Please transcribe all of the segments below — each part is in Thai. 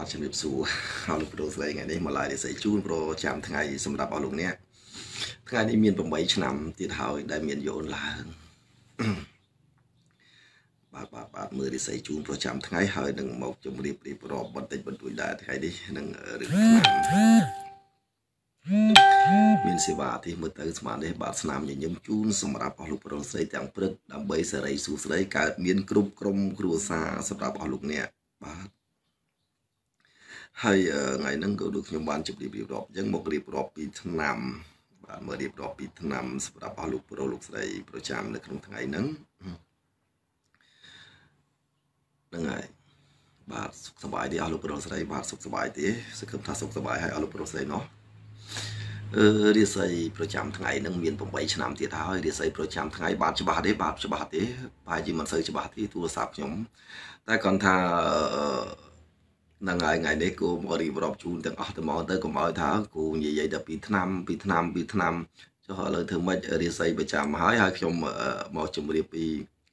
บาดเจ็บสูเอาลูกโดนอะไรไงนี่มาลายใส่จูนโปรจำทั้งไงสำหรับเอาลูกเนี้ยทั้งไงนี่มีนปมใบฉน้ำตีเท้าได้มีนโยนลาบาดมือใส่จูนโปรจำทั้งไงหายหนึ่งหมกจมรีบรอบบนเต็นบนตุยได้ทั้งไงดิหนึ่งหรือมีนสิบาที่มือเติร์สมาได้บาดสนามอย่างยมจูนสำหรับเอาลูกโปรใส่แต่งเปลือกดำใบใส่สูใส่การมีนกรุบกรมครูซาสำหรับเอาลูกเนี้ยบาดให้ไงนั่งก็ดูขยมบานจุดรีบรอบยังบอกรีบรอบปีถนนบ้านเมื่อรีบรอบปีถนนสำหรับเอาลูกโปรลูกใส่ประจำในขนมทั้งไงนั่งนั่งไงบ้านสุขสบายดีเอาลูกโปรใส่บ้านสุขสบายดีสักคำท่าสุขสบายให้เอาลูกโปรใส่เนาะดีใส่ประจำทั้งไงนั่งเมียนผมไว้ถนนที่เท้าดีใส่ประจำทั้งไงบ้านฉบับดีบ้านฉบับดีไปจีมันใส่ฉบับที่ตัวสับขยมแต่ก่อนท่านางไงเด็กกูบริบรอบจูนแต่ออกแต่มองเตอร์ก็มองเท้ากูใหญ่ๆแต่ปีถนนปีถนนจะหาเลยถึงว่าเรียนใส่ประจำหายหายขยมมองจมูกเรียบปี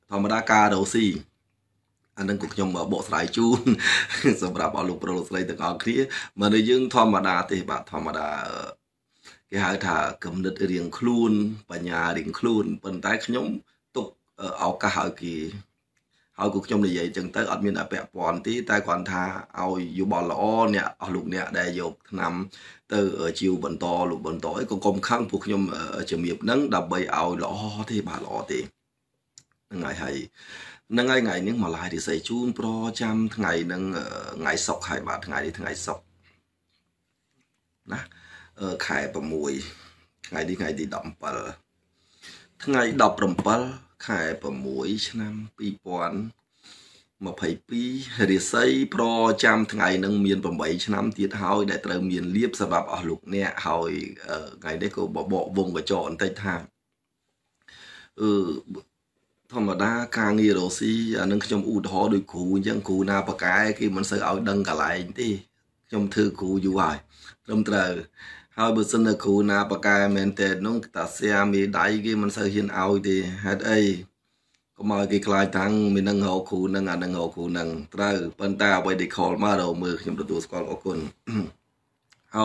ธรรมดากาโดซี่อันนั้นกูขยมโบสายจูนสำหรับเอาลูกโปรสไลแต่ออกเคลียมันเลยยื่นธรรมดาเตะบาธรรมดาก็หายถ้ากำเนิดเรียงคลูนปัญญาเรียงคลูนเป็นท้ายขยมตกเอากะหายกีเอากุกจมเลยใหญ่จังเตอร์อัดมีนอาแปะปอนที่ใต้ควันทาเอาอยู่บอลละอ้อเนี่ยเอาลูกเนี่ยได้ยกนำเตอร์จิวบนโตลูกบนโตไอ้กลมข้างผูกยมจะมีบนั่งดับใบเอาละอ้อที่บาละอ้อตีนั่งไงให้นั่งไงไงนึกมาลายที่ใส่จูนโปรจำทั้งไงนั่งไงสกไข่บาดทั้งไงที่ทั้งไงสกนะไข่ประมวยไงที่ดำเปลทั้งไงดำปรมเปลขายประมวยชนะปีปอนมาไผ่ปีเรียใส่โปรจำทั้งไงนั่งเมียนประมวยชนะตีเท้าได้เติมเมียนเรียบสำหรับเอาลูกเนี่ยเฮาไงได้ก็บอกวงกระจอนใต้ทางธรรมดากางยีโรซี่นั่งชมอูทอโดยครูยังครูนาปะกายคือมันเสือเอาดังกะไหลที่ชมเธอครูอยู่ไหวลมเตอเฮาบุษนคูนาปกายเมนเตนงตัดเสียมีได้กีมันเสียหินเอาดีฮัดไอก็มากีคลายทั้งมีนังหัวคูนังนังหัวคูนังเตอปันตาไปเด็กขอมาเราเมื่อขยมประตูสกอลอกคนเฮา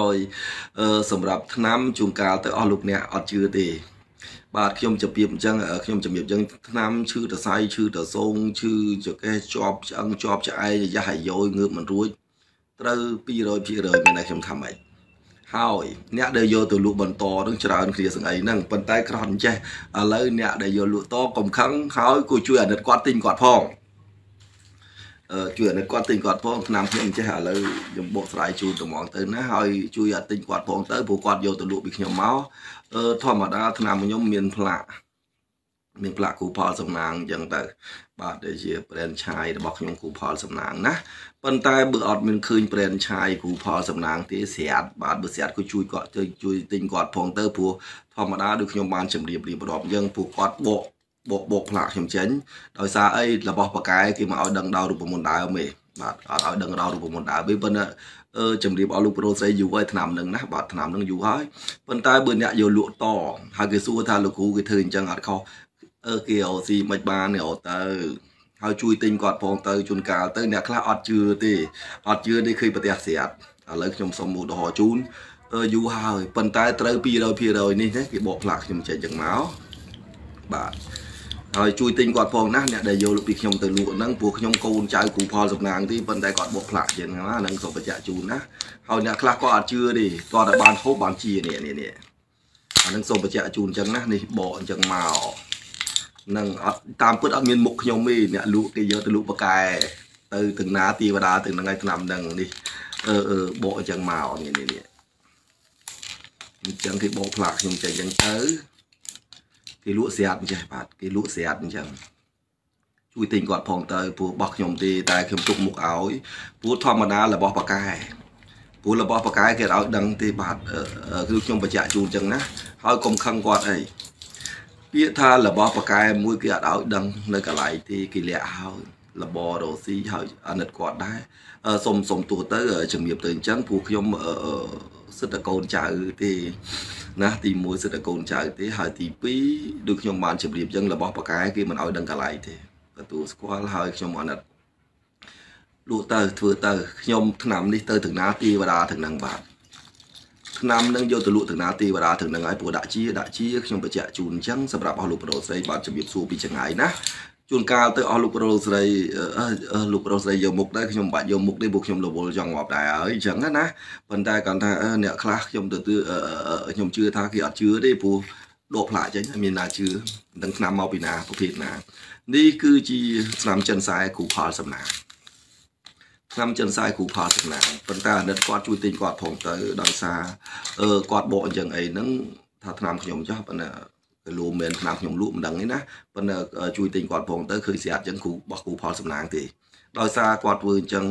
สำหรับน้ำจุงกาเตออลูกเนี่ยอดชื่อดีบาดขยมจะเปียบจังขยมจะเปียบจังน้ำชื่อแต่ไซชื่อแต่ทรงชื่อจะแกจอบจังจอบจะไอจะหายย้อยเงือบมันรู้เตอปีร้อยพี่เลยไม่ได้ขยมทำไอเนี่ยเดี๋ยวโยตัวลูกบอลโตต้องเจริญเคลียร์สังไอนั่งปันใต้ครอนใช่อะไรเนี่ยเดี๋ยวโยลูกโตกลมขังเขาคุยช่วยเด็กกวาดติงกวาดพองช่วยเด็กกวาดติงกวาดพองน้ำเพียงใช่อะไรยมโบสายชูตัวมองเตอร์นะเขาช่วยเด็กติงกวาดพองเตอร์ผูกกวาดโยตัวลูกบิดยมเมาทอมมาดาธนามยมเมียนพละกูพอสำนางอย่างแต่บาดเดียเปลี่ยนชายบอกยมกูพอสำนางนะปันตายเบื่ออดมันคืนเปลี่ยนชายกูพอสำนางที่เสียดบาดเบื่อเสียดกูช่วยกอดช่วยติงกอดพองเตอร์ผัวธรรมดาดูขยมบานจำเรียบรีบรอบยังผูกกอดโบกหลักขยมเชนโดยซาไอ้ระบบปากกายคือมาเอาดังดาวดูประมวลดาวเมย์บาดเอาดังดาวดูประมวลดาวไปเป็นจำเรียบเอาลูกโปรใส่อยู่ไว้ถนำหนึ่งนะบาดถนำหนึ่งอยู่ไว้ปันตายเบื่อเนี่ยโยลุ่ต่อหากสู้ท่าลูกกูคือเธอจังอัดเขาเกี่ยวสิไม่บานเนี่ยเตอร์เขาช่วยติงกอดพองเตอร์จุนกาเตอร์เนี่ยคลาอดเจือตีอดเจือได้เคยปฏิเสธอะไรขยมสมุดห่อจูนอยู่หายปันตายเตอร์ปีเลยนี่นะกี่บอกหลักขยมใจจังหมาบาดเขาช่วยติงกอดพองนะเนี่ยได้โยลูกปีขยมเตอร์ลูกนั่งปวดขยมกูนใจกูพอสำนางที่ปันตายกอดบอกหลักเย็นนะนั่งสมประจักษ์จูนนะเขาเนี่ยคลาก็อดเจือดิกอดบานเขาบานจีเนี่ยนั่งสมประจักษ์จูนจังนะนี่บอกจังหมานั่งตามเพื่อนอัดมีนมุกขยมมีเนี่ยลุกได้เยอะแต่ลุกปากกายตื่นถึงนาตีวดาถึงนางไงนำดังนี่โบจังมาอ๋อเนี่ยจังที่โบผลักยังใจยังเต๋อที่ลุกเสียดมันใจบาดที่ลุกเสียดมันจังช่วยติงกอดพองเต๋อผู้บักขยมตีตายขยมตุกมุกเอาผู้ทอมมานาละบอปากกายผู้ละบอปากกายเกิดเอาดังตีบาดคือขยมประจักษ์จูนจังนะเอากลมขังกอดไอพี่ท่านระบอบปากกายมวยกี่เอาดังในกระไรที่กิเลสเอาระบอบโรซี่เอาอันดับกอดได้สมตัวเตอร์จมีบเตือนจังผูกยมสุดตะโกนจ่ายที่นะตีมวยสุดตะโกนจ่ายที่หายตีปีดูยมบานจมีบจังระบอบปากกายที่มันเอาดังกระไรที่ประตูสควอลหายยมอันดับ ดูเตอถือเตอยมถนำนี่เตอถึงนาตีวดาถึงนางบาทถนำนั่งโยตุลุถึงนาตีวดาถึงนางไอ้ปวดด่าชี้ยมไปเจาะจูนจังสำหรับเอาลูกโรสไอบาดจะบีบสู้ปีจังไงนะจูนกาเตอเอาลูกโรสไอลูกโรสไอโยมุกได้ยมบาดโยมุกได้บุกยมโลโบจังหวะได้เอ้ยจังนะปันได้กันท่าเนี่ยคลาสยมยมชื่อท่าเกียร์ชื่อได้ปูโลภละจังมีนาชื่อดังนำเอาปีนาประเภทนะนี่คือจีนำจันทรายกูพาสำนักนำจันทรายกูพาสำนักปัญตาเด็ดกอดจุติกอดผงเตอดอยซากอดโบนจังไอ้นั่งท่านำขยมชอบปัญรูมเมนนำขยมรูมดังนี้นะปัญจุติกอดผงเตอเคยเสียจังกูบอกกูพาสำนักทีดอยซากอดปืนจัง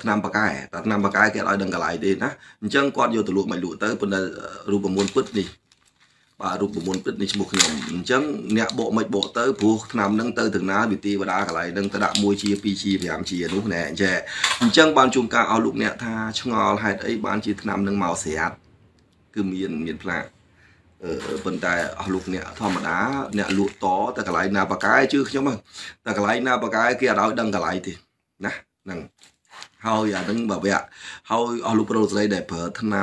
ท่านำปากไก่แต่นำปากไก่แกลอยดังกระไหลดีนะจังกอดโยตุลุไม่ลุเตอปัญรูปมวลปึ๊ดนี่ป่ารูปบุญปิดในชุมชนจังเนี่ยโบไม่โบเตอร์ผูกนำนั่งเตอร์ถึงน้าบิตีวดาอะไรนั่งตะดามวยชีปีชีพยายามชีนุ๊กแหน่แจจังบางจุ่มกาเอาลูกเนี่ยท่าชงเอาให้ไอ้บางชีนำนั่งเมาเสียดคือมีนพลาดบนใต้เอาลูกเนี่ยธรรมดาเนี่ยลูกต่อแต่กระไรนาปากายชื่อใช่ไหมแต่กระไรนาปากายเกี่ยวเราดังกระไรทีนะนั่งเขาอยากนั่งแบบว่าเขาเอาลูกประโลใจได้เผอถน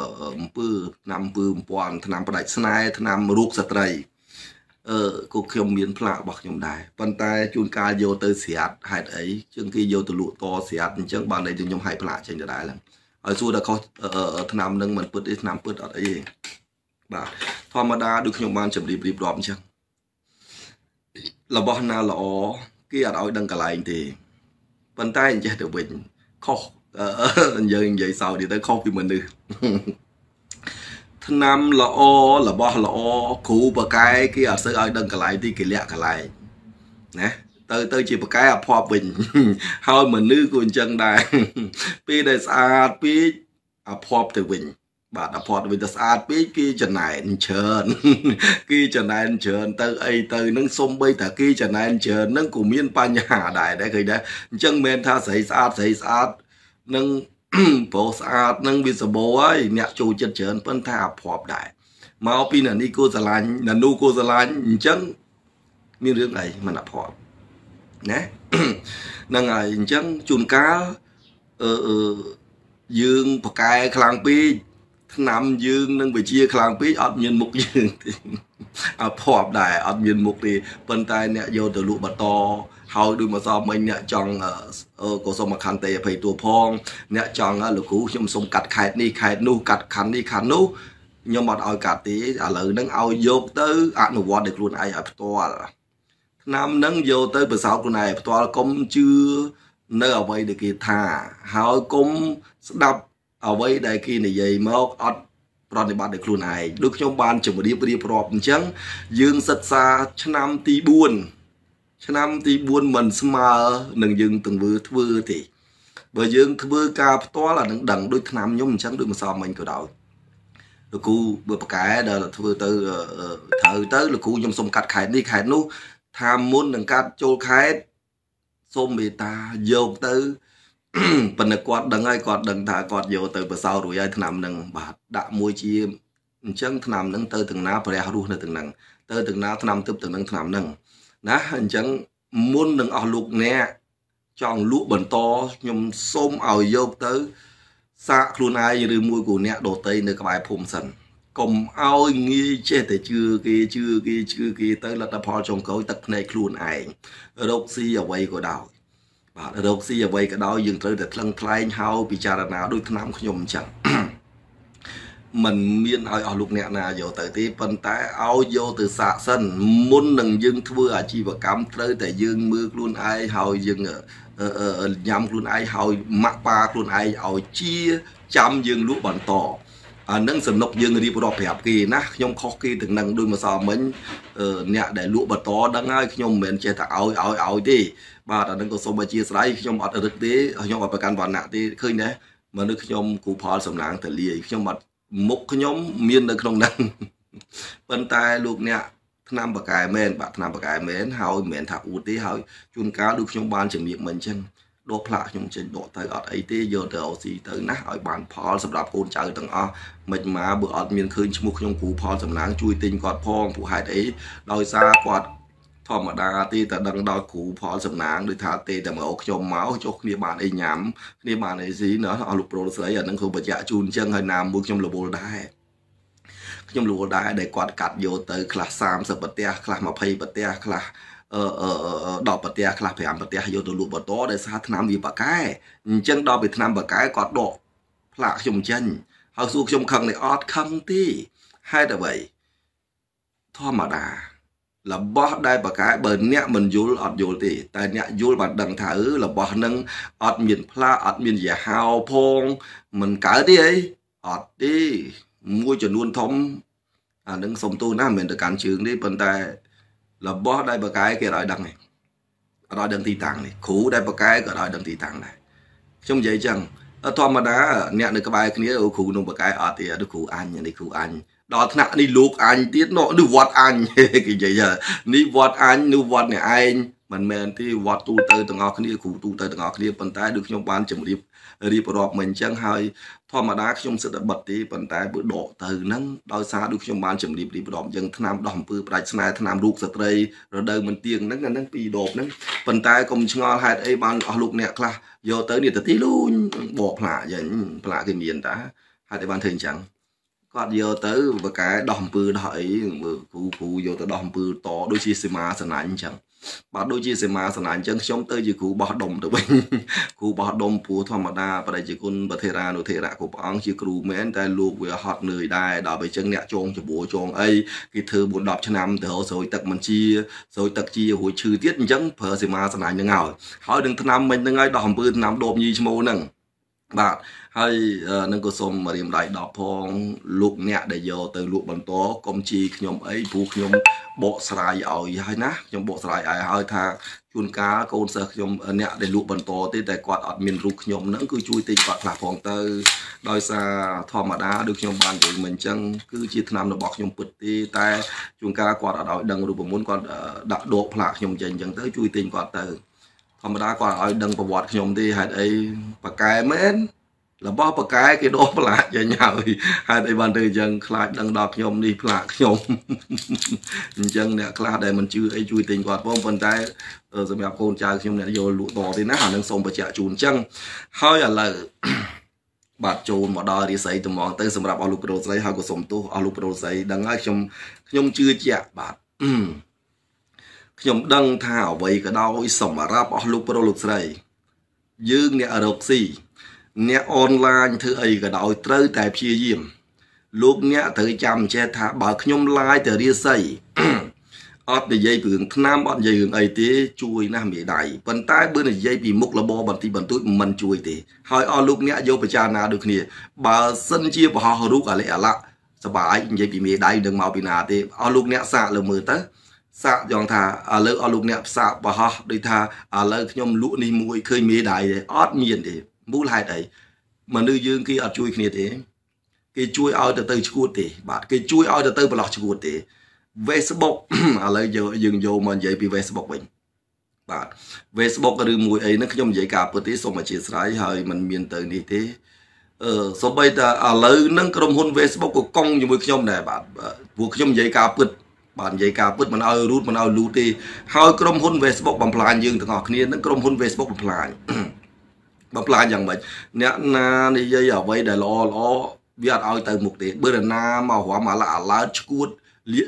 ำปื้อนำปื้อปอนถนำประดับสไนถนำลูกสตรีก็เขียนเมียนพระบอกยมได้ปันตายจุนกาโยเตอร์เสียดหายไอ้เชิงกีโยตุลุต่อเสียดเชิงบางในจึงยมหายพระเช่นจะได้แล้วไอ้สู้แต่เขาถนำนั่งมันปื้อถนำปื้ออะไรเองบ่าธรรมดาดูขยมบางจำรีบรอบเช่นเราบอกนาเราเกี่ยวเอาดังกระไรทีปันตายจะเดือดเป็นข้อใหญ่สาวดีแต่ข้อพิมพ์นึงท่านำละอละบ่ละอคูปะไก่กี่อาศัยดังกะไหลที่กิเลสกะไหลนะเตอจีปะไก่พอเป็นเฮาเหมือนนึกคนจังได้ปีได้สะอาดปีพอเป็นวินบาดพอเป็นสะอาดปีกี่จะไหนเชิญกี่จะไหนเชิญเตอไอเตอนั่งสมไปแต่กี่จะไหนเชิญนั่งกูมีปัญญาได้เคยได้จังเมนท่าใส่สะอาดนั่งโพสอาดนั่งวิสโบไอเนี่ยจูเจริญเพิ่นท่าพอบได้มาเอาปีนันนี่กูสลายนันนูกูสลายจังมีเรื่องอะไรมันอ่ะพอบนะนั่งไงจังจุนก้ายืงปากกายคลางปีนำยืงนั่งไปเชียคลางปีอัดเงินมุกยืงอ่ะพอบได้อัดเงินมุกดีเพิ่นตายเนี่ยโยตะลุบตอเขาดูมาสอบมันเนี่ยจังก็สมคันเตะไปตัวพองเนี่ยจังลูกกูยมสมกัดไข่นี่ไข่นู่กัดขันนี่ขันนู่ยมหมดเอากัดตีอะไรนั่งเอาโยกเตอร์อ่ะหนูวอดเด็กรุ่นไอ้ตัวน้ำนั่งโยเตอร์ภาษาคนไหนตัวก้มชื่อเนื้อเอาไว้เด็กกีตาร์เขาก้มดับเอาไว้เด็กกีนี่ใหญ่มากอัดตอนในบ้านเด็กรุ่นไหนลูกยมบ้านจมูกดีปรีพรอบจังยืนสัตซาชนำตีบุญฉะนั้นที่บุญมันสมาหนึ่งยืนตึงเวอที่เบอร์ยืนเวอกาตัวละดังด้วยขนามย่อมฉันด้วยมันสอบมันก็ได้ลูกกูเบอร์ปากกาเดินเวอเตอร์เธอเตอร์ลูกกูย่อมสมกัดไข่นี่ไข่นู้ทำมุนหนึ่งกัดโจไข่ส้มเบตาโยเตอร์ปัญญากอดดังไอ้กอดดังถ่ากอดโยเตอร์ภาษาดุยไอ้ขนามหนึ่งบาทด่ามวยชีฉันขนามหนึ่งเตอร์ถึงน้าพระยารู้ในถึงหนึ่งเตอร์ถึงน้าขนามตึบถึงหนึ่งขนามหนึ่งนะจังมุนหนึ่งเอาลูกเนี่ยจองลูกบรรโตยมส้มเอาโยกเตอร์สะครูนายหรือมวยกูเนี่ยโดดเตยในกระบายพรมสันกลมเอางี้เจ๊แต่ชื่อกีเตอร์รัตพรชงเขาตักในครูนายโรคซีเอาไว้ก็ดาวบาดโรคซีเอาไว้ก็ดาวยังเตอร์แต่ทั้งทลายเฮาพิจารณาด้วยน้ำขยมจังมันเมียนเอาลูกเนี่ยนะโยเตอร์ที่ปันแต่เอาโยเตอร์สะสันมุนหนึ่งยึงทว่าอาชีพกรรมเตอร์แต่ยึงมือกลุ่นไอเฮายึงยำกลุ่นไอเฮามักปลากลุ่นไอเอาชี้จำยึงลูกบอลต่อนั่งสนุกยึงรีบรอแผลกีนะยมคอกีถึงนั่งดูมาสาวเหมือนเนี่ยได้ลูกบอลต่อดังง่ายยมเหมือนเจตเอาดิบ้าแต่นั่งก็สมบัติสไลยมอัดรึกดิยมอัดประกันวันหนักดิเคยเนี่ยมันนึกยมกูพอสำนักแต่เลี้ยยมอัดมุกขยมเมียนในขนมนั้นปันตายลูกเนี่ยนำปากกายเมนบาดนำปากกายเมนเฮาเมนถักอุติเฮาจุนก้าลูกขยมบานจะมีเหมือนเช่นโดพระขยมเช่นโดเตอร์ไอเตโยเตอร์สีเตอร์นะไอบานพอสำหรับคนใจต่างอ่ะมันมาเบื่อเมียนคืนชมุกขยมกูพอสำนักช่วยติงกอดพองผู้หายไอดอยซากอด ธรรมดาที่แต่ดังดอยขู่พอสำนักโดยทาเตแต่เมื่ออกจมเมาจกนี่บานไอ้หยำนี่บานไอ้สีเนาะเอาลูกโปรเสยนั่งคือปัจจัยจูนเชิงให้นำบุกยมลูกโบได้ยมลูกโบได้ได้กอดกัดโยเตอร์คลาสสามสับปะเตียคลามาภัยปะเตียคลาดอกปะเตียคลาพยายามปะเตียโยตัวลูกปะโต้ได้สาธนามดีปะไก่เชิงดอกไปธนามปะไก่กอดดอกพระชมเชิงเอาสุขชมคังในออดคำที่ให้แต่ใบธรรมดาlà bỏ đây bà cái bên nhẹ mình dối ọt dối thì tại nhẹ dối bạn đằng thử là bỏ nâng ọt miền pha ọt miền dẻ hào phong mình cỡ đi ấy ọt đi mua cho luôn thông à nâng sống tôi nó mình được cản trường đi bên tay là bỏ đây bà cái kia đòi đằng này đòi đằng thị tàng này khủ đây bà cái gọi đòi đằng thị tàng này trong giấy chẳng thoa mà đã nhẹ được các bài kia ở khủ nông bà cái ọt thì được khủ anh nhận đi khủ anhดอทน่ะนี่ลูกอันที่โน่นี่วัดอันกี่ใจเยอะนี่วัดอันนี่วัดเนี่ยอันมันเหมือนที่วัดตูเตอร์ต่างหากนี่ขู่ตูเตอร์ต่างหากนี่ปัญไตดูขยมบ้านจมูกรีบรอบเหมือนเชียงไฮทอมาดาขยมเสด็จบัดที่ปัญไตบุดอกเตอร์นั่งดอยซาดูขยมบ้านจมูกรีบรอบยังถนามดอมปืนปลายสนายถนามลูกสตรีเราเดินมันเตียงนั่งกันนั่งปีดอกนั่งปัญไตกลมชงอหายไอ้บ้านเอาลูกเนี่ยคลาโยเตอร์เนี่ยแต่ที่ลุนบอกหล่าอย่างหล่ากินเย็นตาหายไอ้บ้านเทิงจังก็โยเตอร์แบบไก่ดอมปืนไถคูโยเตอร์ดอมปืนต่อโดยชีสมาสนานจังบาดโดยชีสมาสนานจังช่องเตอร์จีคูบาดดมตัวเองคูบาดดมปูธรรมดาประเดี๋ยวจีคุณประเทศราโนเทระคูปังจีครูแม้แต่ลูกเวอฮอตเหนื่อยได้ดาวไปจังเนี่ยจงจะบัวจงไอ้กี่เธอบุญดอกชนะมันเถอะโซ่ตักมันชีโซ่ตักชีหัวชื่อเตี้ยจังเพอสมาสนานยังเงาเขาดึงถนำมันยังไงดอมปืนถนำโดมยีชโมหนึ่งบาดให้นักกุศลมาเรียมได้ดอกพองลูกเนี่ยได้โยเตอร์ลูกบรรโตกมชีขยมไอ้ผู้ขยมโบสลายเอาอีให้นะขยมโบสลายไอ้ให้ทางชุนกาโกนเสกขยมเนี่ยได้ลูกบรรโตที่แต่กวาดอัดมินลูกขยมนั่นคือช่วยตีกวาดหลักพองเตอร์โดยสาธรรมดาดูขยมบานอย่างเหมือนจังคือชีธนามเราบอกขยมปิดที่แต่ชุนกากวาดเอาดังรูปมุนกวาดดักโดกหลักขยมจังจังเตอร์ช่วยตีกวาดเตอร์ธรรมดากวาดเอาดังประวัติขยมที่ให้ไอ้ปากกายเม้นlà bao bọc cái đó là nhà nhà hai đại ban đời dân lại đang đọc nhom đi là nhom dân này là để mình chưa ai chui tình quạt bom vận tải rồi mẹ con trai nhom này vô lụt đỏ thì nó hẳn đang sống và chả chùn chăng hơi là bạt chùn mà đòi đi xây từ mòn tới sầm rạp alu pro xây hai cuộc sống tu alu pro xây đang ngay trong nhom chưa chả bạt nhom đang thảo vậy cái đau sầm rạp alu pro xây dương này ở đâu xìเนี่ยออนไลน์เธอไอ้ก็ดอยเตอร์แต่พี่ยิ้มลูกเนี่ยเธอจำเชธาบากขยมไลน์เธอเรียใส่อดในใจเปลืองน้ำอดใจเปลืองไอ้ที่ช่วยนะไม่ได้ปัญไตเบื้องในใจปีมุกระบอบบันทีบันทุกมันช่วยที่หอยอลูกเนี่ยโยประจานาดูนี่บาสันเชียบหอรู้อะไรละสบายใจปีไม่ได้ดึงมาปีนาที่อลูกเนี่ยสะละมือเตอสะยองธาเลิกอลูกเนี่ยสะบหอด้วยธาเลิกขยมลุนี่มวยเคยไม่ได้อดมีนที่มูลหายใจมันดื้อยืนกี่อัดช่วยขณิตเองกี่ช่วยเอาแต่เตยชูดเตะบาดกี่ช่วยเอาแต่เตยปลอกชูดเตะเวสบอกอะไรเยอะยืนโยมันใหญ่ปีเวสบอกเป็นบาดเวสบอกก็ดื้อมวยไอ้นักขยมใหญ่กาปฏิสมัยเชี่ยสายหายมันเมียนเตยนี่เตะสบายแต่อะไรนั่งกระมหุ่นเวสบอกก็กองอยู่มวยขยมได้บาดพวกขยมใหญ่กาปฏิบานใหญ่กาปฏิมันเอารูดมันเอารูตีหายกระมหุ่นเวสบอกบังพลานยืนต่างหากขณิตนั่งกระมหุ่นเวสบอกบังพลานบังพลานอย่างแบบเนี่ยนานี่ยอย่าไว้ได้ล้อล้อวิอาจเอาแต่หมกเตะเบอร์นามาหัวมาละล้าชูด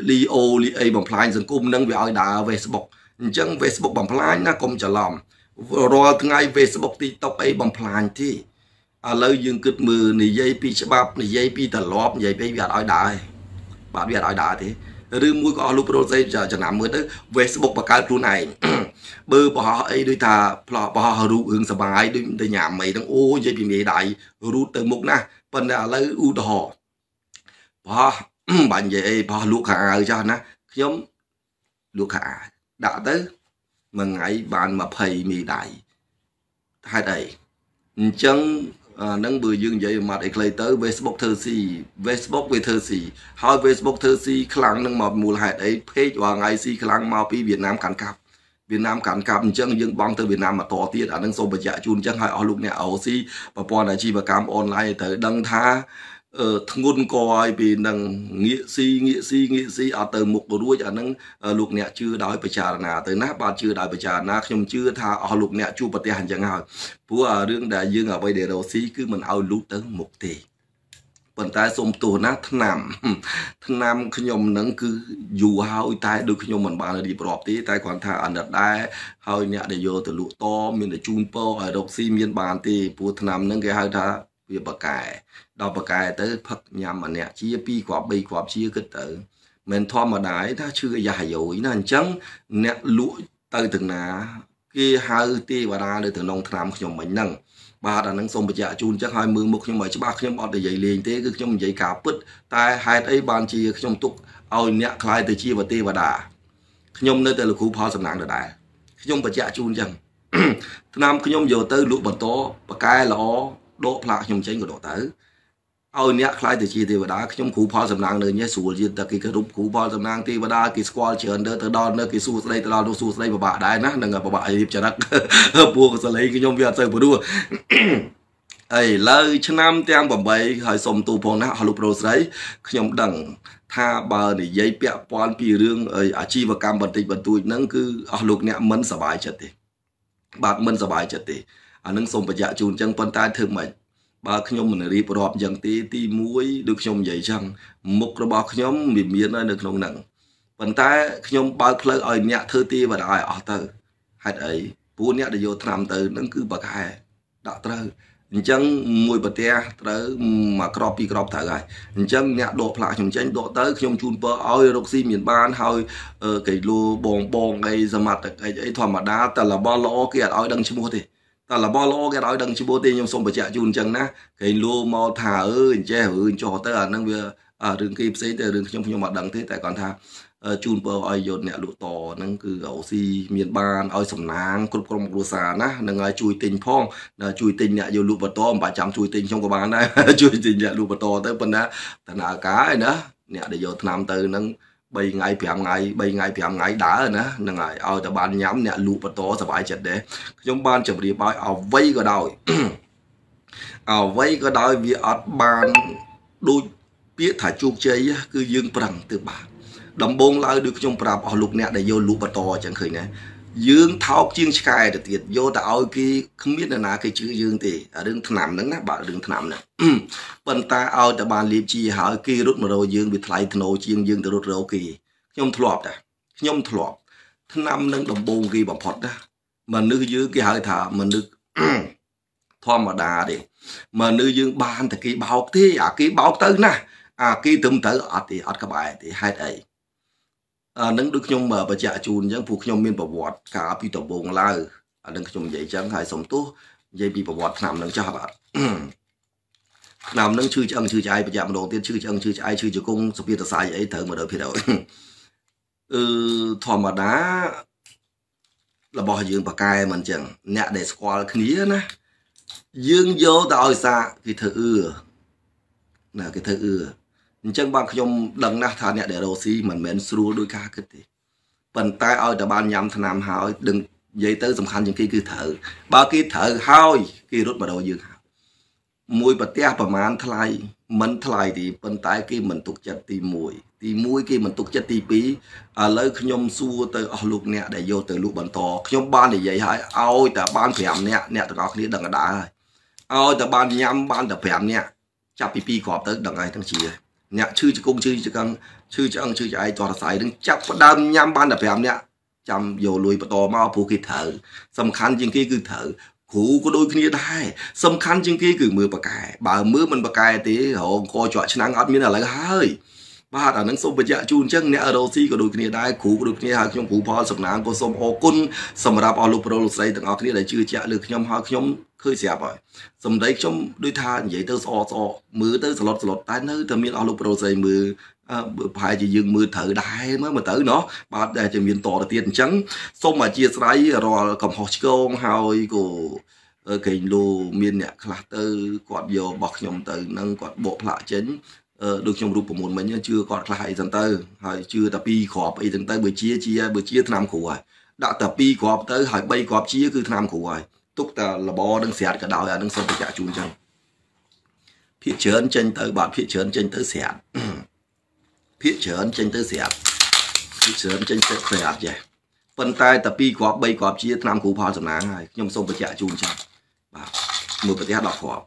ลีโอลีไอบังพลานสังคมนั่งวิอาจด่าเฟซบุ๊กจังเฟซบุ๊กบังพลานนะกรมจะล้อมรอทั้งไงเฟซบุ๊กตีตบไอบังพลานที่อะไรยืนกึดมือนี่ยัยปีฉบับนี่ยัยปีแต่ล้อมยัยปีวิอาจเอาด่าบาดวิอาจเอาด่าที่หรือมุ้ยก็เอาลูกโปรเซสจะนำมือด้วยเฟซบุ๊กประกาศรูไหนเบอร์พอไอ้ด้วยตาพอพอรู้อึงสบายด้วยแต่หยามไม่ต้องโอ้ยพี่เมย์ได้รู้เติมมุกนะปัญหาอะไรอุดหอพอบันเย่พอลูกขาจ้านะขยมลูกขาด่าตื้อมันไงบานมาเพยมีได้ให้ได้จังนั่งเบื่อยืนเย่มาไอ้ใครตื้อเฟซบุ๊กเธอสี่เฟซบุ๊กไปเธอสี่หายเฟซบุ๊กเธอสี่ครั้งนั่งมามูลหายไอ้เพจว่าไงสี่ครั้งมาพี่เวียดนามกันครับเวียดนามการกับจังยังบางเธอเวียดนามมาต่อที่อันนั้นส่งไปจะจูนจังให้เอาลูกเนี่ยเอาสิปปอนอาชีพกรรมออนไลน์เธอดังท้า ทั้งคนกอยไปนังเงี่ยซีอาเติมมุกก็รู้จากนั้นลูกเนี่ยชื่อได้ประชานาเติมนะบาชื่อได้ประชานาชมชื่อท่าเอาลูกเนี่ยชูปฏิหันจังหวัดผู้เรื่องได้ยื่นเอาไปเดี๋ยวเราซีคือมันเอาลูกเติมมุกตีปัญไตสมตัวนะทนามขยมนั่งคืออยู่หาอิตายดูขยมเหมือนบางเลยดีปลอบตีไตขวานทาอันดับได้หาอิเนี่ยเดี๋ยวโยตลุต้อมีแต่จูนเป้าไอ้ดอกซีมีนบานตีผู้ทนามนั่งแกหายท่าเวียบกายดาวประกายเตอพักยำอันเนี่ยชี้ปีขวบใบขวบชี้ก็เตอเหมือนทอมมาได้ถ้าชื่อใหญ่อยู่นั่นจังเนี่ยลุเตอถึงนะกี่หาอิตีวานาเลยถึงน้องทนามขยมเหมือนนั่งบาดนังสมประจักษ์จูนจักหายมือมุกยังหมายฉบับยังอดใหญ่เลี้ยงเตะก็ยังใหญ่กาบปึ๊ดตายหายไอ้บานชีก็ยังตุกเอาเนี่ยคลายแต่ชีว่าเตะว่าด่าขยมในแต่ละคู่พอสำนักได้ขยมประจักษ์จูนจังทนามขยมโยเตอร์ลุบันโตปะกายล้อโดพระขยมเชงกับโดเตอร์เอาเนี่ยคลายแต่ชีเตะว่าด่าขยมคู่พอสำนักเลยเนี่ยสูจิตตะกี้กระดุมคู่พอสำนักเตะว่าด่ากีสควอเชิญเดอร์เตอร์ดอนเนอร์กีสูสไลตะลาดูสูสไลปะบะได้นะนั่งกับปะบะไอ้ริบจะรักพวกสไลขยมเวียดเซอร์ปะดูไอ้เลยชนะมเตียงบ่มใบหายสมตูพงนะฮัลโหลโปรไซขยมดังท่าบาร์นี่ยัยเปียปอนปีเรื่องอาชีพกรรมบันติบันตุยนั่นคือฮัลโหลเนี่ยมันสบายจัดติบาดมันสบายจัดติอันนั้นสมประจักษ์จูนจังปนตายเธอใหม่บาขยมมันรีบรอบอย่างตีตีมวยดูขยมใหญ่จังมุกระบอกขยมมีเมียน้อยนึกน้องหนังปนตายขยมบาเพลย์ไอ้เนี่ยเธอตีบ่ได้อ๋อเธอหัดไอ้ผู้เนี่ยได้โยธนามเธอนั่นคือบ่ได้ดักเธอจังมวยปะเตะเตอมากรอบปีกรอบถ่ายไงจังเนี่ยโดดพลาดจังโดดเตอขยมจูนเปอเอาโรคซีเหมือนบ้านเฮาไก่ลูบองบองไอ้สมัติไอ้ธรรมดาแต่ละบอลล้อเกียร์เอาดังชิโมติแต่ละบอลล้อเกียร์เอาดังชิโมติยมส่งไปแจกจูนจังนะไก่ลูมาถ่ายแจกจอเตอนั่งเวอเรื่องกีบเซแต่เรื่องขยมมาดังที่แต่ก่อนท่าจูนเปอไอ้ยนเนี่ยลูกต่อนั่นคือเอาซีเมียนบานเอาสำนักกรุบกรมกรุษานะนั่งไงจุยติงพ่องจุยติงเนี่ยอยู่ลูกปะตอมประจำจุยติงช่องกบาลได้จุยติงเนี่ยลูกปะตอเต้ปนนะแต่หน้ากายนะเนี่ยเดี๋ยวทำเตอนั่งใบไงเปียงไงใบไงเปียงไงด่านะนั่งไงเอาแต่บานย้ำเนี่ยลูกปะตอสบายจัดเด้ช่องบานจับรีบเอาไว้ก็ได้เอาไว้ก็ได้วิอัดบานดูเปียถ่ายจุกใจคือยืงปรังตือบาดับบงเราดูขยมปราบเอาลูกเนี่ยได้โยนลูกปะตอจังเคยนะยืงเท้าเจียงชายแต่เตียดโยแต่เอากี่ขมิ้นนะนะกี่ชื่อยืงตีเรื่องถนามนั้นนะบาเรื่องถนามนะบรรดาเอาแต่บานลีบจีหากี่รุดมาเรายืงบิทไลทโนเจียงยืงแต่รุดเรากี่ขยมถลอบนะขยมถลอบถนามนั้นดับบงกี่บ่พอดนะมันนึกยืงกี่หายถามมันนึกธรรมดาดิมันนึกยืงบานแต่กี่เบาที่อ่ะกี่เบาเตอร์นะอ่ะกี่ตึมเตอร์อ่ะที่อัดกระบายที่ให้ได้นั่งดูขยมมาประจักษ์จูนยังผูกขยมเมียนประวัติขาพี่ตบบงลายนั่งขยมใหญ่จังหายสมตุใหญ่ปีประวัตินำนั่งชาบะนำนั่งชื่อจังชื่อใจประจักษ์มโนเตี้ยชื่อจังชื่อใจชื่อจุกงสปีตสายไอ้เถิงมาเดินพี่เดินธรรมดาเราบอกยืงปากกายมันจังเนี่ยเด็กสควอลขี้นี้นะยืงโยต่อไอ้ซาคือเธอน่ะคือเธอจังบางขยมดังนะทานเนี่ยเดี๋ยวเราซีเหมือนเหม็นสู้ด้วยค่าขึ้นทีปันตายเอาแต่บานยำถนามหาวดึงใหญ่เตอร์สำคัญอย่างกี้คือเถอบากี้เถอห้าวกี้รถมาโดนยืนมวยปะเตะประมาณทลายมันทลายทีปันตายกี้มันตกจัดตีมวยกี้มันตกจัดตีปีเลยขยมสู้เตอเอาลูกเนี่ยเดี๋ยวโยเตอลูกบันทอขยมบ้านใหญ่หายเอาแต่บ้านแผลเนี่ยแต่เราคนนี้ดังกระดาเอาแต่บ้านยำบ้านแต่แผลเนี่ยจับปีขอบเตอดังไงทั้งชีเนี่ยชื่อจะกงชื่อจะกังชื่อจะอังชื่อจะไอจอดสายถึงจับดำยำบ้านดับแผลเนี่ยจำโยลุยประตอมาผูกเถอสำคัญจริงๆคือเถอขู่ก็โดยคนนี้ได้สำคัญจริงๆคือมือปากกายบ่ามือมันปากกายตีหงคอจอดชนะงัดมีอะไรก็เฮ้ยบ้านอันนั้นส้มประจักษ์จูนเช่นเนี่ยเราซีก็โดยคนนี้ได้ขู่ก็โดยคนนี้หาขยมขู่พอสำนักก็ส้มโอกุนสำหรับเอาลูกโปรลูกใส่ต่างเอาคนนี้ได้ชื่อจะหรือขยมหาขยมเคยเสียบ่อยสมได้ชมด้วยทานใหญ่เตอร์ซอมือเตอร์สลดตายเนื้อทำมีเอาลูกโปรใส่มือภายจะยืงมือเถอได้เมื่อมาเตอเนาะบาดจะมีต่อเตียนจังส้มมาเจียสไลรอกับฮอชโกงเฮาอีกเก่งลูมีเนี่ยคลาเตอร์กอดโยบอกขยมเตอนั่งกอดโบพละเช่นดูชมรูปประมวลมันยังชื่อกอดคลายจันเตอร์หายชื่อตะปีขอบไอจันเตอร์เบื่อเชียทำขู่ไอด่าตะปีขอบเตอร์หายใบขอบเชียคือทำขู่ไอทุกแต่ละบอดังเสียดกระดาวดังสมประจักษ์จูนจัง พิเชิญเจนเตอร์บาพิเชิญเจนเตอร์เสียบพิเชิญเจนเตอร์เสียบพิเชิญเจนเตอร์เสียบใหญ่ปันตายแต่ปีกอบใบกอบชี้นำขู่พอสำนักไงยงทรงประจักษ์จูงชัดมือปฏิหารดอกขอบ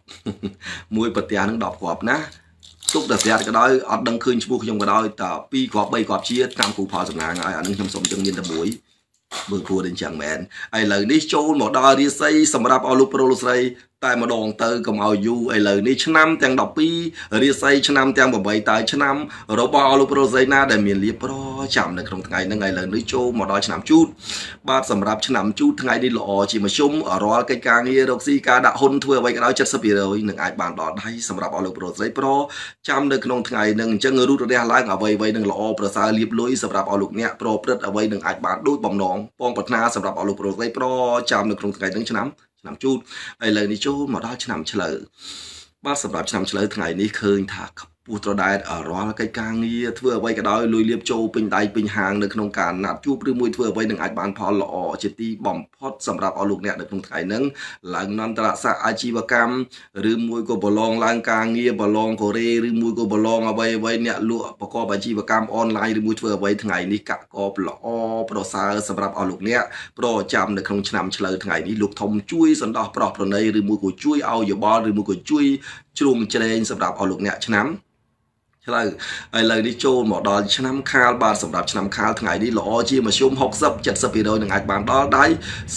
มือปฏิหารดอกขอบนะทุกแต่เสียก็ได้อดดังคืนชั่วโมงยังก็ได้แต่ปีกอบใบกอบชี้นำขู่พอสำนักไงอันนั้นยงทรงจังเมียนตะบุยเบื่อครัวเดินจังแมนไอ้เหล่านี้โจรหมดดารีไซสำหรับเอาลูกโปรไซตายมาดองเตอร์ก็เอาอยู่ไอ้เหล่านี้ชนะแตงดอกปีรีไซชนะแตงแบบใบตายชนะเราบอลูกโปรไซน่าได้เมียนเรียบร้อยจำในตรงไงนั่งไงเหล่านี้โจรหมดดาชนะจุดบาดสำหรับชนะจุดไงได้หล่อจีมาชุ่มรอไกลกลางเยดอกซีกาดะฮนทั่วไว้ก็ได้จัดสปีเลยหนึ่งไอ้บานดอได้สำหรับเอาลูกโปรไซเพราะจำในตรงไงหนึ่งจะเงือรูดเรียลไลน์เอาไว้ไว้หนึ่งหล่อประสาเรียบร้อยสำหรับเอาลูกเนี้ยโปรเปิดเอาไว้หนึ่งไอ้บานดูดบ่มน้องปองปัตนาสำหรับเอาลูกโปรไซเพราะจำในตรงไงนั่งชนะนำจูดไอ้เลยนี่จูดมาได้ชนะเฉลยบ้านสำหรับชนะเฉลยทั้งไงนี่เคยถักปูตรได้ร้อนใกล้กลางนี่เถื่อไว้ก็ได้ลุยเรียบโจเป็นไตเป็นหางในขนมการนับจูบหรือมวยเถื่อไว้หนึ่งอัดบานพอหล่อเจตีบอมพอดสำหรับเอาลูกเนี่ยในขนมไทยนั้นหลังนันตระสะอาชีวกรรมหรือมวยก็บอลองลางกลางนี่บอลองโคเรหรือมวยก็บอลองเอาไว้ไว้เนี่ยลวกประกอบอาชีวกรรมออนไลน์หรือมวยเถื่อไว้ทั้งไงนี่กะกอบหล่อโปรซาสำหรับเอาลูกเนี่ยโปรจำในขนมฉน้ำเฉลยทั้งไงนี่ลูกทอมช่วยสันดาปลอบประเนยหรือมวยก็ช่วยเอาอย่าบอลหรือมวยก็ช่วยชลุงเจริญสำหรับเอาลูกเนี่ยฉน้ำไอ้เลยนี่โจมหมอดอนชนะคาบาสำหรับชนะคาทั้งไงนี่หล่อจีมาชมหกสับจัดสปีดเลยหนึ่งไอ้บางดอได้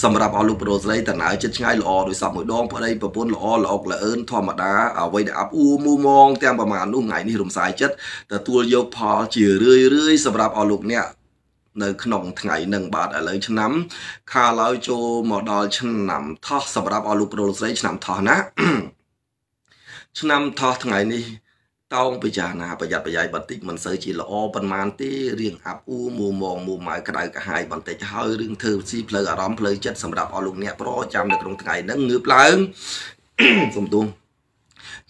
สำหรับเอาลูกโปรไซต์แต่ไหนจะง่ายหล่อโดยสามหมื่นดองพอได้ประปุ่นหล่อหลอกละเอิญทอมมาดาเอาไว้ดับอูมูมองแต้มประมาณนู่นไงนี่รวมสายจัดแต่ตัวยกพอจีเรื่อยๆสำหรับเอาลูกเนี่ยในขนมไงหนึ่งบาทอะไรชนะคาแล้วโจมหมอดอนชนะทอสำหรับเอาลูกโปรไซต์ชนะทอนะชนะทอทั้งไงนี่ต้องไปจานาประหยัดประหยัดบันติมันเสยจีละอประมาณที่เรื่องอับอู้มูมองมูหมายกระไดกระหายบันเตจะเฮาเรื่องเธอซีเพลออารมณ์เพลอจัดสำหรับเอาลุงเนี่ยเพราะจำในตรงไงนั่งเงือบหลังสมดุล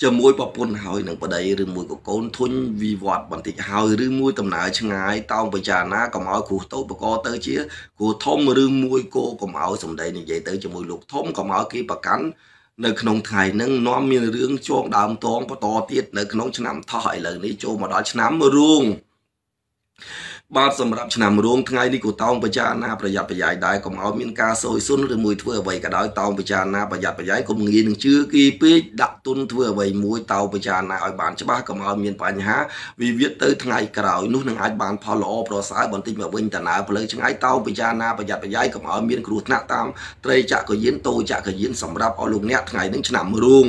จะมวยปะปนเฮาหนึ่งประเดี๋ยวหรือมวยกับโกนทุนวีวอดบันเตจะเฮาหรือมวยตำหน่ายช่างไงต้องไปจานากับเอาขู่โต๊ะประกอบเตอเชี่ยขู่ทอมหรือมวยโกกับเอาสมได้เนี่ยใหญ่เตอจะมวยลูกทอมกับเอากี่ประกันในขนมไทยนั่งน้อมมีเรื่องโจมดามท้องปตอเตียดในขนมฉน้ำทอยเลยนี่โจมมาดอฉน้ำรุ่งบาทสำหรับฉน้ำรุ่งไงนี่กูต้องประจานาประหยัดประหยัดได้ก็เอามีนกาโซยซุนหรือมวยเถื่อไว้ก็ได้ต้องประจานาประหยัดประหยัดก็มึงยืนชื่อกีปีดักตุนเถื่อไว้มวยเตาประจานาไอ้บานฉบับก็เอามีนปัญหาวิเวตเตอร์ไงกระไรนู้นไอ้บานพอหล่อพอสายบนติดแบบเว้นแต่หนาเพลย์ไงเตาประจานาประหยัดประหยัดก็เอามีนกรูดหน้าตามเตยจะก็ยืนโตจะก็ยืนสำหรับเอาลุงเนี่ยไงนึงฉน้ำรุ่ง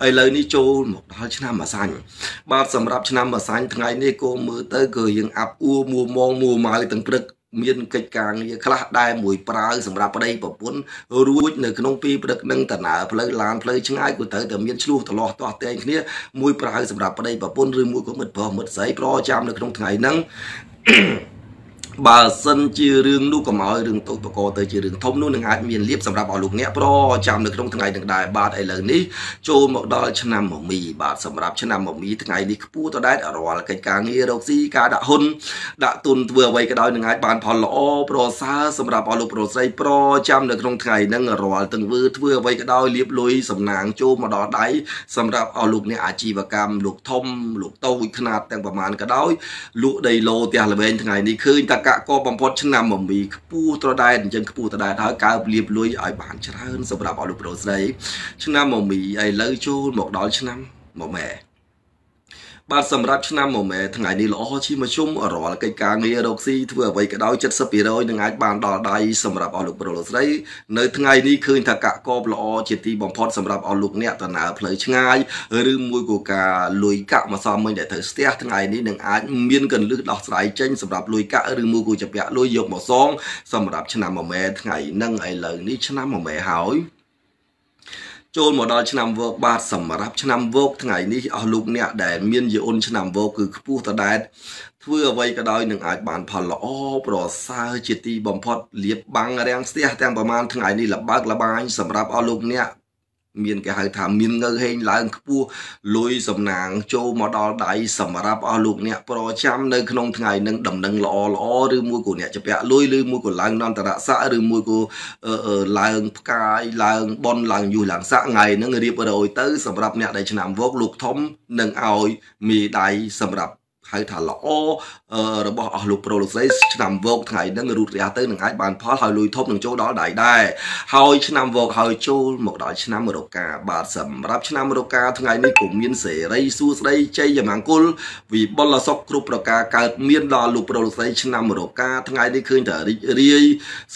ไอ้เลยนี่โจมหมดได้ฉน้ำมาสั่นบาทสำหรับฉน้ำมาสั่นไงนี่กูมือเตอร์ก็ยังอับอูมัวมองมูมาตั้งกรึกเมียนกิจการคลาดได้มวยปลาสำหรับประเดี๋ยวปะปนรู้ในขนมปีประดังแต่หนาเพลย์ลานเพลย์ช่างไอ้กูเต๋อแต่เมียนชูตลอดต่อเตงเนี้ยมวยปลาสำหรับประเดี๋ยวปะปนหรือมวยก็มืดพอมืดใสเพราะจำในขนมไทยนั้นบาสันจีเรื่องลูกกับหมอเรื่องตัวประกอบเตยจีเรื่องทมนู่นหนึ่งหายเมียนเรียบสำหรับเอาลูกเนี้ยเพราะจำในขนมไทยต่างได้บาทไอ้เหล่านี้โจมดอชนะหมอมีบาทสำหรับชนะหมอมีทั้งไงนี่ผู้ตัวได้รอละกิจการนี้เราซีการดะฮุนดะตุนเวอร์ไว้ก็ได้หนึ่งหายบานพอหล่อโปรซาสำหรับเอาลูกโปรไซโปรจำในขนมไทยนั่งรอตึงเวอร์เวอร์ไว้ก็ได้เรียบลุยสำนางโจมดอได้สำหรับเอาลูกเนี้ยอาชีพกรรมลูกทมลูกโตขนาดแต่งประมาณก็ได้ลูกไดโลเตียละเบนทั้งไงนี่คืนตะกะก็บางพอชนะหมอมีผู้ตัวได้ยังผู้ตัวได้ท้ากาเรียบลุยไอ้บานชนะสำหรับเอาลูกโปรไซชนะหมอมีไอ้เลยโจหมอกดอชนะหมอแม่บาสำหรับชนะหมอแม่ทั้งไงนี่หล่อชิมาชุ่มอร่อยไกลกลางเยดอกซีเถื่อไว้ก็ได้จัดสปีดเลยหนึ่งไอ้บานดอได้สำหรับเอาลูกโปรไซในทั้งไงนี่คืนตะกะก็หล่อเจตีบางพอสำหรับเอาลูกเนี่ยตระหนักเพลย์ง่ายหรือมวยกูกาลุยกะมาซ้อมไม่ได้เธอเสียทั้งไงนี่หนึ่งไอ้เมียนกันลึกดอกสายเจนสำหรับลุยกะหรือมวยกูจะเปะลุยยกหมอซองสำหรับชนะหมอแม่ทั้งไงนั่งไอ้เลยนี่ชนะหมอแม่หายโจมหมอดอนชนะเวิร์กบาทสำหรับชนะเวิร์กทั้งไงนี่เอาลูกเนี่ยแดนเมียนเยอนชนะเวิร์กคือผู้ตาแดดเพื่อไว้ก็ได้หนึ่งอาจบานพอหล่อปลอดซาจิตีบอมพอดเลียบบังแรงเสียแต่งประมาณทั้งไงนี่หลับบากระบายสำหรับเอาลูกเนี่ย มีนแกหายถามมีนเงยเฮงหลายผู้ลุยสมนางโจมอดอได้สมรับอลูกเนี่ยประจำในขนมไงนั่งดำนั่งหล่อหล่อหรือมวยกูเนี่ยจะไปลุยหรือมวยกูหลังนอนตระสะหรือมวยกูหลังกายหลังบอลหลังอยู่หลังสะไงนั่งเรียบร้อยเตอร์สมรับเนี่ยในสนามวอกลูกท้อมนั่งเอามีได้สมรับหายถามหล่อระบบอลูกโปรลูกไซส์สนามวอกไงนั่งรูดยาเตอร์หนึ่งไงบานพอหายลุยท้อมหนึ่งโจดอได้ได้หายสนามวอกหายโจหมดดอยสนามโรกาบาดสำรับสนามโรกาทั้งไงนี่กลุ่มเมียนเสไรซูสไรใจยามังคุลวิบลาซอกครุปโรกาการเมียนดอลูกโปรลูกไซส์สนามโรกาทั้งไงนี่คืนแต่เรีย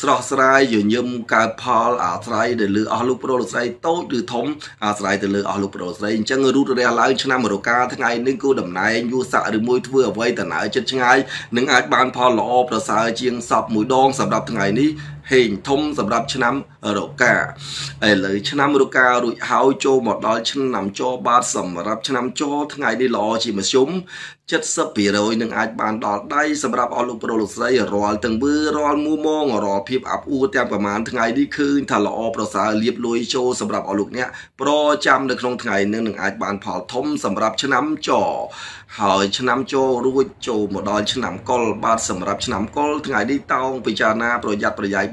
สระสายยืนยมการพออาสายเดือดเลือดลูกโปรลูกไซส์โตหรือท้อมอาสายเดือดเลือดลูกโปรลูกไซส์จังรูดยาหลังสนามโรกาทั้งไงนี่กูดำนายยูสะหรือมวยเพื่อไว้แต่ไหนจะไงหนึ่งอาจบานพอหล่อประสาเชียงสับหมูดองสำหรับทั้งไงนี้เห็นทมสำหรับชนะโรกาเลยชนะโรกาดุยเฮาโจหมดดอยชนะโจบาสำหรับชนะโจทั้งไงได้หล่อชิมชุ่มจัดสเปียร์หนึ่งอาจบานดอดได้สำหรับอลูโปรลูกไซรอตึงบือรอมูมองรอพิบอับอูแต้มประมาณทั้งไงนี่คืนถ้าหล่อประสาเรียบลุยโจสำหรับอลูกเนี้ยโปรจำในครองทั้งไงหนึ่งอาจบานพอทมสำหรับชนะโจหอยชนะโจรู้โจหมดดอยชนะกอลบาสำหรับชนะกอลทั้งไงได้ต้องพิจารณาประหยัดประหยัด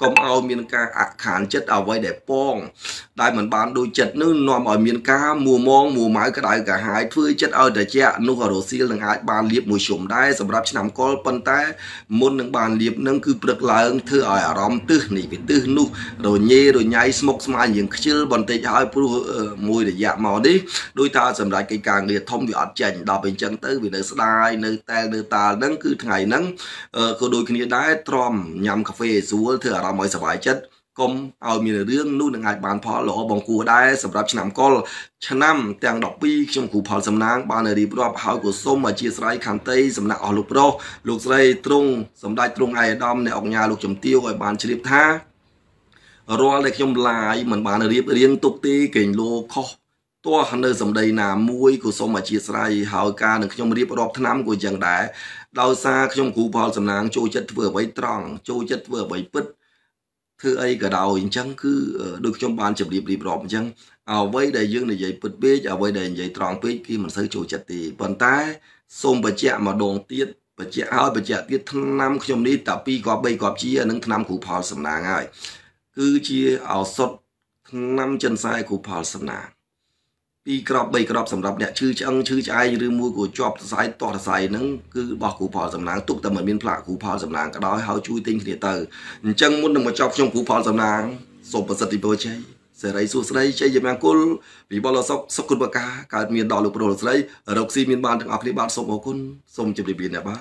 ก็เอาเมียนกาอาขานจัดเอาไว้เด็ดป้องได้เหมือนบานโดยจัดนึ่งนอมเอาเมียนกาหมูมองหมูไม้ก็ได้ก็หายฟื้นจัดเอาแต่แจนุกอโรซีหลังหายบานเลียบมวยชมได้สำหรับชนะกอลปันแต่มดหนึ่งบานเลียบนั่งคือเปลือกลายเธอเอาอารมณ์ตื้อหนีไปตื้อนุกโดยเย่โดยไงสมกสมายอย่างเชื่อบอลเตะหายผู้มวยเดียร์มาดิโดยตาสำหรับกิจการเรียทอมวิอัดเจนดาวเป็นจันเตอร์วินเดอร์สไลน์เนตเนตานั่งคือไงนั่งก็โดยคนนี้ได้ตรอมยำคาเฟ่ซัวเธอเราไม่สบายใจก็เอามีเรื่องนู่นนั่งไงบานพอหล่อบองกูได้สำหรับชนะกอลชนะแตงดอกปีชมคูพอสำนักบานรีบรอบหากุศลมาชีสไรคันเตยสำนักอลูกโรลูกไรตรงสำได้ตรงไอ้ดอมในออกยาลูกจมเตี้ยวไอ้บานชลิปท่ารอเล็กยมลายเหมือนบานรีบเรียงตุกตีเก่งโลคอตัวฮันเดอร์สำได้นามวยกุศลมาชีสไรหาการหนึ่งยมรีบรอบทน้ำกูยังได้ดาวซาขยมคูพอสำนักโจจัดเบื่อไว้ตรองโจจัดเบื่อไว้ปึ๊ดเธอไอ้กระดาวอย่างจังคือโดยชมบานจับรีบรอบจังเอาไว้ได้ยื่นในใหญ่ปิดเบี้ยเอาไว้ได้ใหญ่ตรองเบี้ยที่มันซื้อโจจัดตีปนท้ายส่งไปแจกมาดองเตี้ยไปแจกเอาไปแจกเตี้ยทั้งน้ำขยมนี้แต่ปีกอบใบกอบชี้นั่งทั้งน้ำขู่พอสำนาง่ายคือชี้เอาสดทั้งน้ำจันทรายขู่พอสำนาปีกรอบใบกรอบสำหรับเนี่ยชื่อจังชื่อใจหรือมือกูจอบสายต่อสายนั่งคือบอกกูพอสำนักตุกแต่เหมือนเป็นพระกูพอสำนักก็ได้เขาช่วยติ้งเดียเตอร์จังมุ่งนำมาจอบช่องกูพอสำนักสมประสิทธิภาพใช่เสรีสุสไรใช่ยังแมงกุลวิบลสกสกุลปากาการมีดอกลูกโปรสไรดอกซีมีนบานถึงออกในบานสมโอคุณสมจำเรียบเรียนนะบ้า